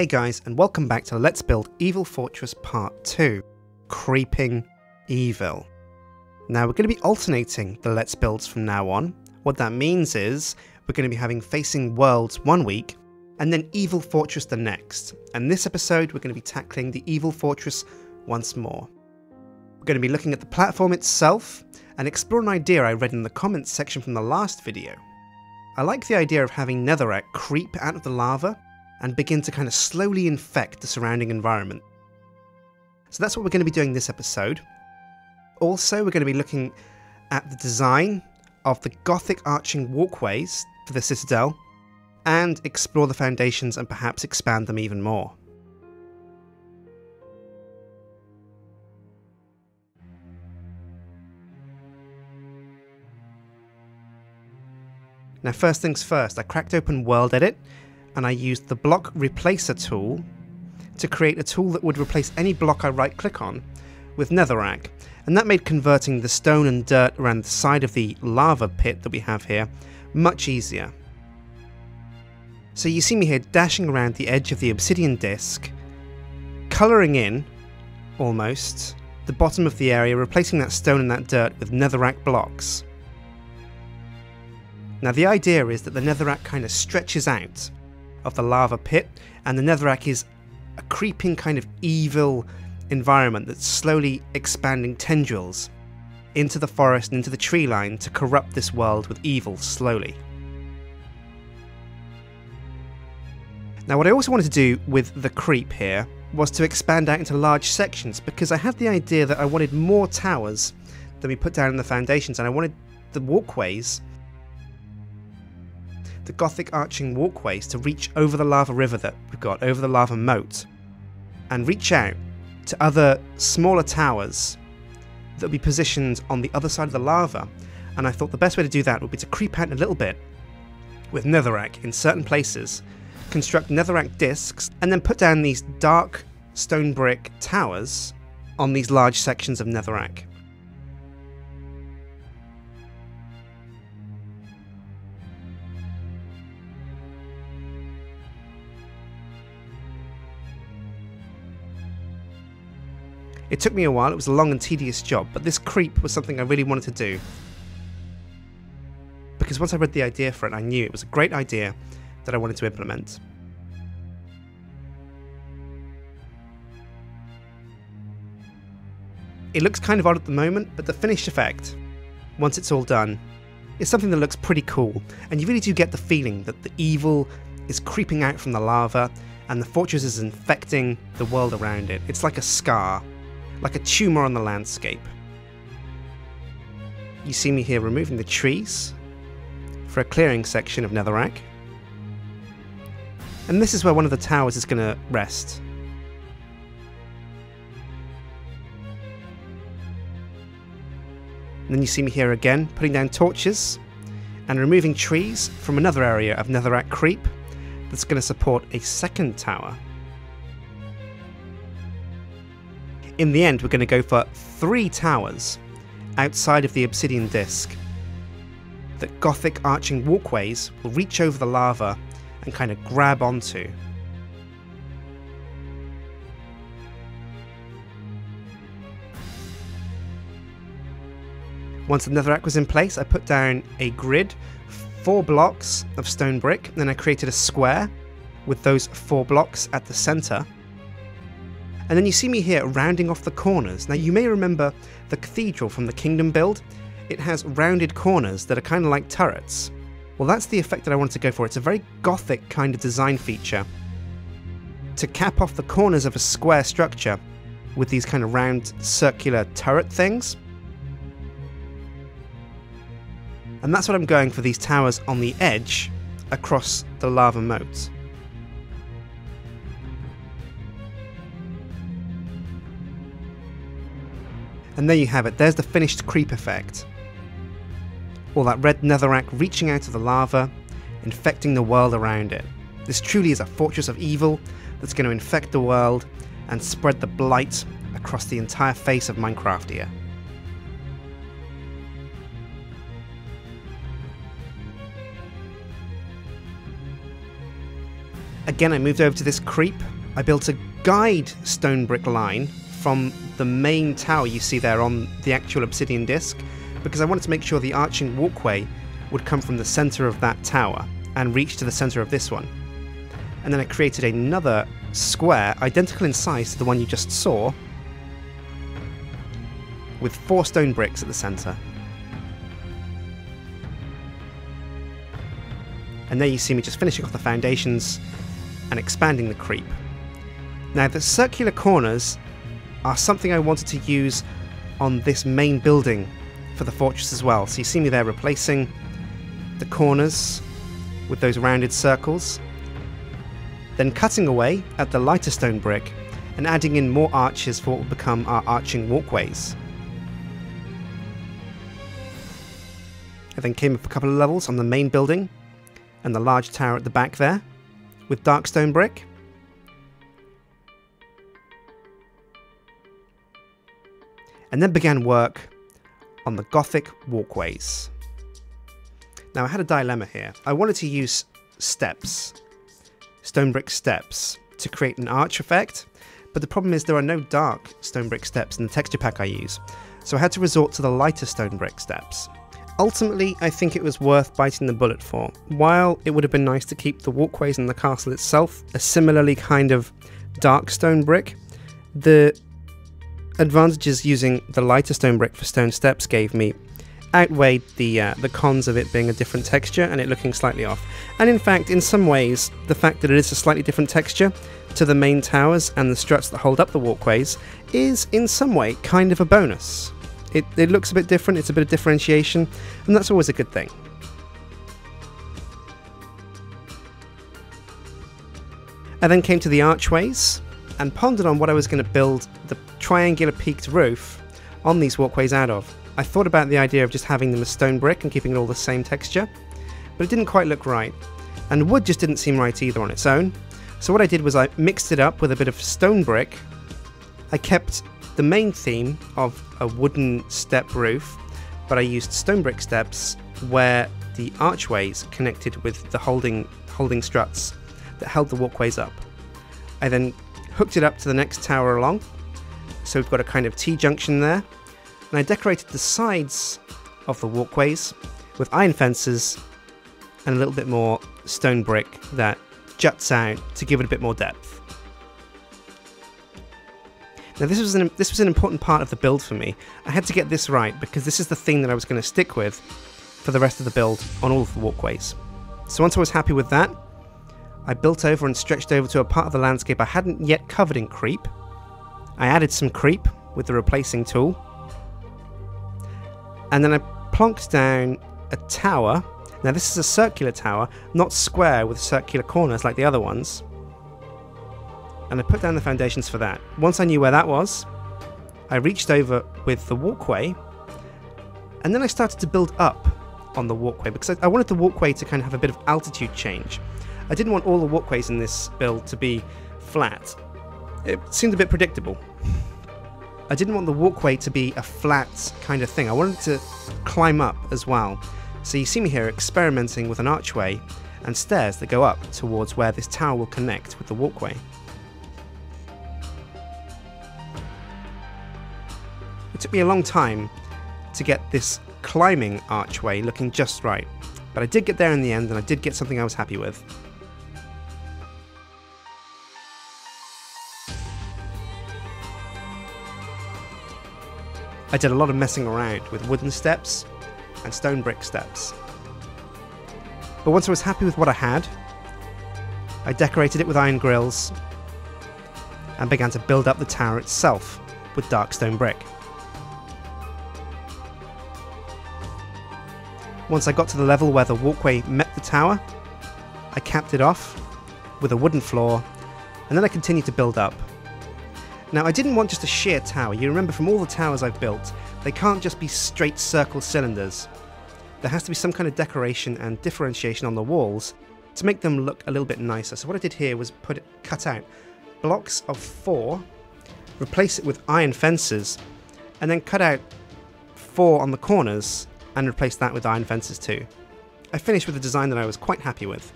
Hey guys, and welcome back to Let's Build Evil Fortress Part 2, Creeping Evil. Now we're going to be alternating the Let's Builds from now on. What that means is we're going to be having Facing Worlds one week, and then Evil Fortress the next. And this episode we're going to be tackling the Evil Fortress once more. We're going to be looking at the platform itself, and explore an idea I read in the comments section from the last video. I like the idea of having Netherrack creep out of the lava, and begin to kind of slowly infect the surrounding environment. So that's what we're going to be doing this episode. Also, we're going to be looking at the design of the Gothic arching walkways for the Citadel, and explore the foundations and perhaps expand them even more. Now first things first, I cracked open WorldEdit, and I used the Block Replacer tool to create a tool that would replace any block I right-click on with Netherrack, and that made converting the stone and dirt around the side of the lava pit that we have here much easier. So you see me here dashing around the edge of the obsidian disc, colouring in, almost, the bottom of the area, replacing that stone and that dirt with Netherrack blocks. Now the idea is that the Netherrack kind of stretches out of the lava pit, and the Netherrack is a creeping kind of evil environment that's slowly expanding tendrils into the forest and into the tree line to corrupt this world with evil slowly. Now what I also wanted to do with the creep here was to expand out into large sections, because I had the idea that I wanted more towers than we put down in the foundations, and I wanted the walkways, the Gothic arching walkways, to reach over the lava river that we've got, over the lava moat, and reach out to other smaller towers that would be positioned on the other side of the lava. And I thought the best way to do that would be to creep out a little bit with Netherrack in certain places, construct Netherrack discs, and then put down these dark stone brick towers on these large sections of Netherrack. It took me a while, it was a long and tedious job, but this creep was something I really wanted to do. Because once I read the idea for it, I knew it was a great idea that I wanted to implement. It looks kind of odd at the moment, but the finished effect, once it's all done, is something that looks pretty cool. And you really do get the feeling that the evil is creeping out from the lava, and the fortress is infecting the world around it. It's like a scar, like a tumour on the landscape. You see me here removing the trees for a clearing section of Netherrack. And this is where one of the towers is going to rest. And then you see me here again, putting down torches and removing trees from another area of Netherrack creep that's going to support a second tower. In the end, we're going to go for three towers outside of the obsidian disc. The Gothic arching walkways will reach over the lava and kind of grab onto. Once the Netherrack was in place, I put down a grid, 4 blocks of stone brick, then I created a square with those 4 blocks at the centre. And then you see me here rounding off the corners. Now you may remember the cathedral from the kingdom build. It has rounded corners that are kind of like turrets. Well, that's the effect that I wanted to go for. It's a very Gothic kind of design feature to cap off the corners of a square structure with these kind of round circular turret things. And that's what I'm going for, these towers on the edge across the lava moat. And there you have it, there's the finished creep effect. All that red Netherrack reaching out of the lava, infecting the world around it. This truly is a fortress of evil that's going to infect the world and spread the blight across the entire face of Minecraftia. Again, I moved over to this creep. I built a guide stone brick line from the main tower you see there on the actual obsidian disc, because I wanted to make sure the arching walkway would come from the center of that tower and reach to the center of this one. And then I created another square identical in size to the one you just saw, with 4 stone bricks at the center. And there you see me just finishing off the foundations and expanding the creep. Now, the circular corners are something I wanted to use on this main building for the fortress as well. So you see me there replacing the corners with those rounded circles, then cutting away at the lighter stone brick and adding in more arches for what will become our arching walkways. I then came up a couple of levels on the main building and the large tower at the back there with dark stone brick. And then began work on the Gothic walkways. Now, I had a dilemma here. I wanted to use steps, stone brick steps, to create an arch effect, but the problem is there are no dark stone brick steps in the texture pack I use, so I had to resort to the lighter stone brick steps. Ultimately, I think it was worth biting the bullet for. While it would have been nice to keep the walkways and the castle itself a similarly kind of dark stone brick, the advantages using the lighter stone brick for stone steps gave me outweighed the cons of it being a different texture and it looking slightly off. And in fact, in some ways, the fact that it is a slightly different texture to the main towers and the struts that hold up the walkways is in some way kind of a bonus. It looks a bit different, it's a bit of differentiation, and that's always a good thing. I then came to the archways and pondered on what I was going to build the triangular peaked roof on these walkways out of. I thought about the idea of just having them as stone brick and keeping it all the same texture, but it didn't quite look right, and wood just didn't seem right either on its own. So what I did was I mixed it up with a bit of stone brick. I kept the main theme of a wooden step roof, but I used stone brick steps where the archways connected with the holding struts that held the walkways up. I then hooked it up to the next tower along, so we've got a kind of T-junction there, and I decorated the sides of the walkways with iron fences and a little bit more stone brick that juts out to give it a bit more depth. Now, this was an important part of the build for me. I had to get this right because this is the thing that I was going to stick with for the rest of the build on all of the walkways. So once I was happy with that, I built over and stretched over to a part of the landscape I hadn't yet covered in creep. I added some creep with the replacing tool. And then I plonked down a tower. Now, this is a circular tower, not square with circular corners like the other ones. And I put down the foundations for that. Once I knew where that was, I reached over with the walkway, and then I started to build up on the walkway, because I wanted the walkway to kind of have a bit of altitude change. I didn't want all the walkways in this build to be flat. It seemed a bit predictable. I didn't want the walkway to be a flat kind of thing. I wanted to climb up as well. So you see me here experimenting with an archway and stairs that go up towards where this tower will connect with the walkway. It took me a long time to get this climbing archway looking just right, but I did get there in the end, and I did get something I was happy with. I did a lot of messing around with wooden steps and stone brick steps, but once I was happy with what I had, I decorated it with iron grills and began to build up the tower itself with dark stone brick. Once I got to the level where the walkway met the tower, I capped it off with a wooden floor, and then I continued to build up. Now, I didn't want just a sheer tower. You remember from all the towers I've built, they can't just be straight circle cylinders. There has to be some kind of decoration and differentiation on the walls to make them look a little bit nicer. So what I did here was cut out blocks of 4, replace it with iron fences, and then cut out 4 on the corners and replace that with iron fences too. I finished with a design that I was quite happy with.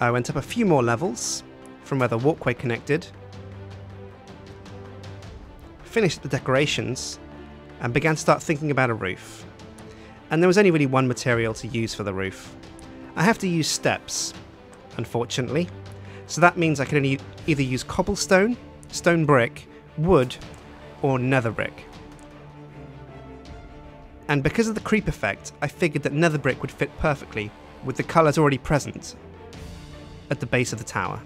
I went up a few more levels from where the walkway connected, finished the decorations, and began to start thinking about a roof. And there was only really one material to use for the roof. I have to use steps, unfortunately, so that means I can only either use cobblestone, stone brick, wood, or netherbrick. And because of the creep effect, I figured that netherbrick would fit perfectly with the colours already present at the base of the tower.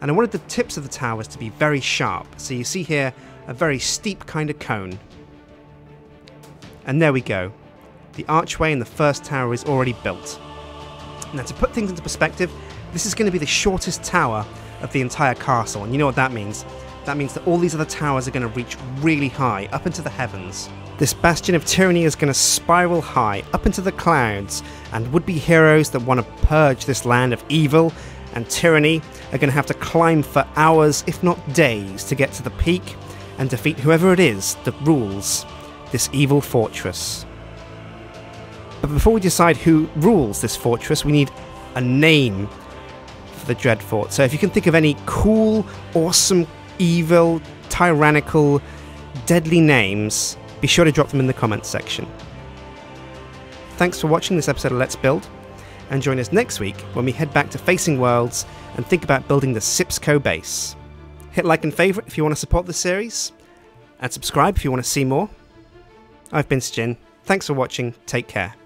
And I wanted the tips of the towers to be very sharp, so you see here a very steep kind of cone. And there we go. The archway in the first tower is already built. Now, to put things into perspective, this is going to be the shortest tower of the entire castle, and you know what that means. That means that all these other towers are going to reach really high, up into the heavens. This bastion of tyranny is going to spiral high, up into the clouds, and would-be heroes that want to purge this land of evil and tyranny are going to have to climb for hours, if not days, to get to the peak and defeat whoever it is that rules this evil fortress. But before we decide who rules this fortress, we need a name for the Dreadfort. So if you can think of any cool, awesome, evil, tyrannical, deadly names, be sure to drop them in the comments section. Thanks for watching this episode of Let's Build, and join us next week when we head back to Facing Worlds and think about building the Sipsco base. Hit like and favourite if you want to support this series, and subscribe if you want to see more. I've been Sjin, thanks for watching, take care.